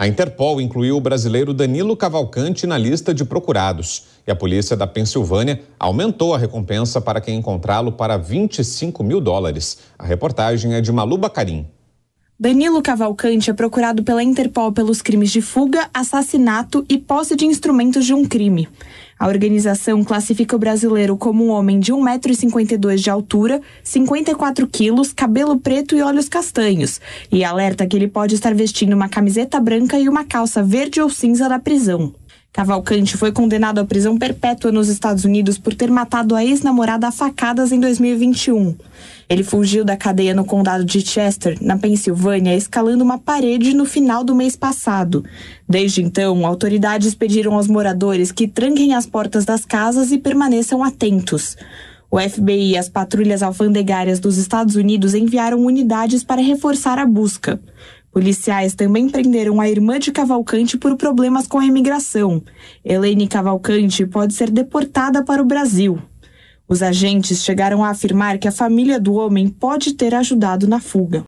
A Interpol incluiu o brasileiro Danilo Cavalcante na lista de procurados e a polícia da Pensilvânia aumentou a recompensa para quem encontrá-lo para US$ 25 mil. A reportagem é de Maluba Karim. Danilo Cavalcante é procurado pela Interpol pelos crimes de fuga, assassinato e posse de instrumentos de um crime. A organização classifica o brasileiro como um homem de 1,52 m de altura, 54 quilos, cabelo preto e olhos castanhos, e alerta que ele pode estar vestindo uma camiseta branca e uma calça verde ou cinza da prisão. Cavalcante foi condenado à prisão perpétua nos Estados Unidos por ter matado a ex-namorada a facadas em 2021. Ele fugiu da cadeia no condado de Chester, na Pensilvânia, escalando uma parede no final do mês passado. Desde então, autoridades pediram aos moradores que tranquem as portas das casas e permaneçam atentos. O FBI e as patrulhas alfandegárias dos Estados Unidos enviaram unidades para reforçar a busca. Policiais também prenderam a irmã de Cavalcante por problemas com a imigração. Helene Cavalcante pode ser deportada para o Brasil. Os agentes chegaram a afirmar que a família do homem pode ter ajudado na fuga.